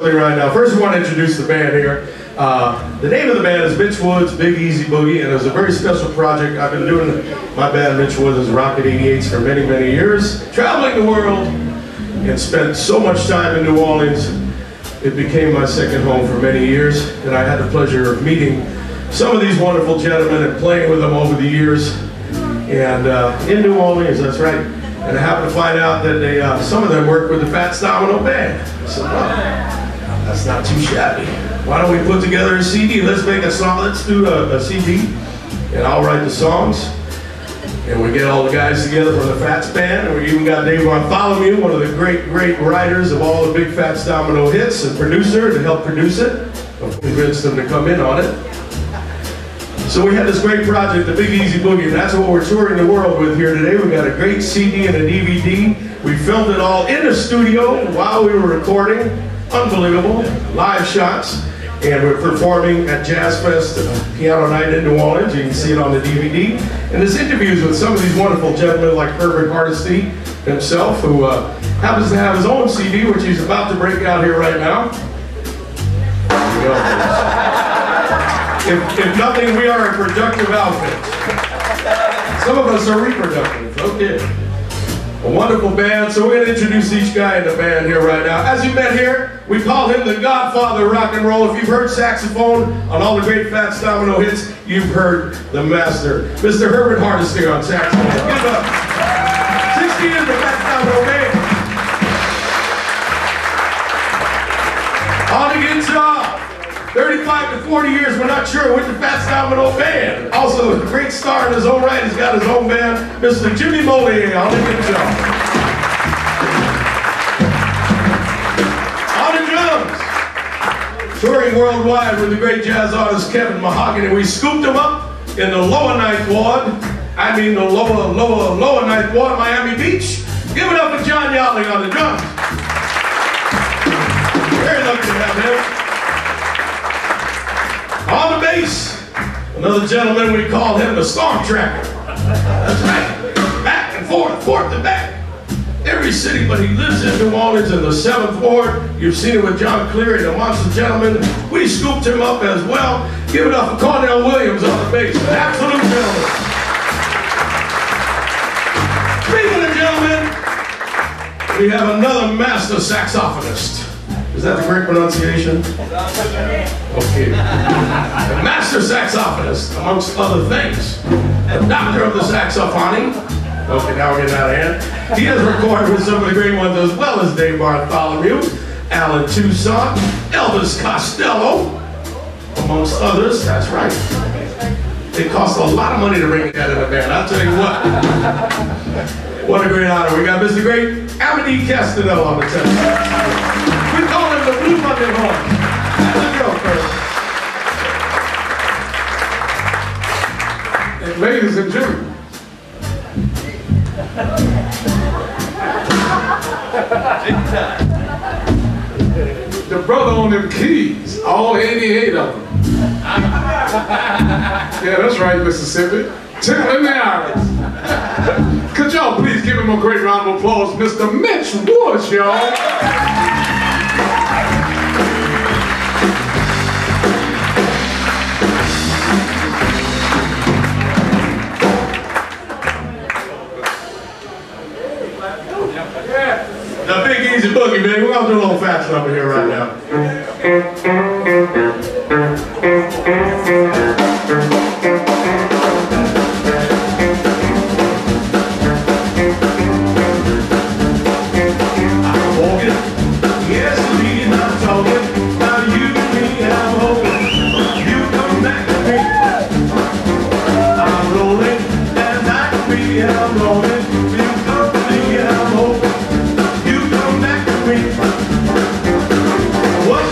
Right now, first we want to introduce the band here. The name of the band is Mitch Woods, Big Easy Boogie, and it's a very special project. I've been doing my band, Mitch Woods, is Rocket 88s for many, many years, traveling the world, and spent so much time in New Orleans. It became my second home for many years, and I had the pleasure of meeting some of these wonderful gentlemen and playing with them over the years. And in New Orleans, that's right. And I happened to find out that some of them work with the Fats Domino band. So, that's not too shabby. Why don't we put together a CD? Let's make a song. Let's do a CD, and I'll write the songs. And we get all the guys together from the Fats band, and we even got Dave Bartholomew, one of the great, great writers of all the big Fats Domino hits, and producer to help produce it. I convinced them to come in on it. So we had this great project, the Big Easy Boogie, and that's what we're touring the world with here today. We got a great CD and a DVD. We filmed it all in the studio while we were recording. Unbelievable live shots, and we're performing at Jazz Fest, Piano Night in New Orleans. You can see it on the DVD. And there's interviews with some of these wonderful gentlemen like Herbert Hardesty himself, who happens to have his own CD, which he's about to break out here right now. If nothing, we are a productive outfit. Some of us are reproductive. Okay. A wonderful band, so we're going to introduce each guy in the band here right now. As you met here, we call him the Godfather of Rock and Roll. If you've heard saxophone on all the great Fats Domino hits, you've heard the master, Mr. Herbert Hardesty on saxophone. Give it up. 60 in the Fats Domino band. On the guitar, 35 to 40 years, we're not sure, with the Fats Domino band. Also, a great star in his own right, he's got his own band, Mr. Jimmy Moliere on the guitar. On the drums, touring worldwide with the great jazz artist Kevin Mahogany. We scooped him up in the Lower Ninth Ward. I mean the Lower Ninth Ward, Miami Beach. Give it up for John Yawling on the drums. Very lucky to have him. On the bass, another gentleman, we call him the storm tracker. That's right. Back and forth, forth and back. Every city, but he lives in New Orleans in the 7th Ward. You've seen it with John Cleary, the monster gentleman. We scooped him up as well. Give it up for Cornell Williams on the bass. Absolute gentleman. Speaking of gentlemen, we have another master saxophonist. Is that the correct pronunciation? Okay. A master saxophonist, amongst other things. A doctor of the saxophoning. Okay, now we're getting out of hand. He has recorded with some of the great ones as well as Dave Bartholomew, Alan Toussaint, Elvis Costello, amongst others. That's right. It costs a lot of money to bring that in a band, I'll tell you what. What a great honor. We got Mr. Great Amadee Castenell on the tenor. And ladies and gentlemen, the brother on them keys, all 88 of them. Yeah, that's right, Mississippi Tim and the Irish. Could y'all please give him a great round of applause, Mr. Mitch Woods, y'all. The Big Easy Boogie, man. We're gonna do a little fashion over here right now. What?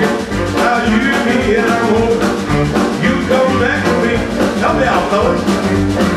Now you be in a hole. You come back to me. Tell me how, fellas.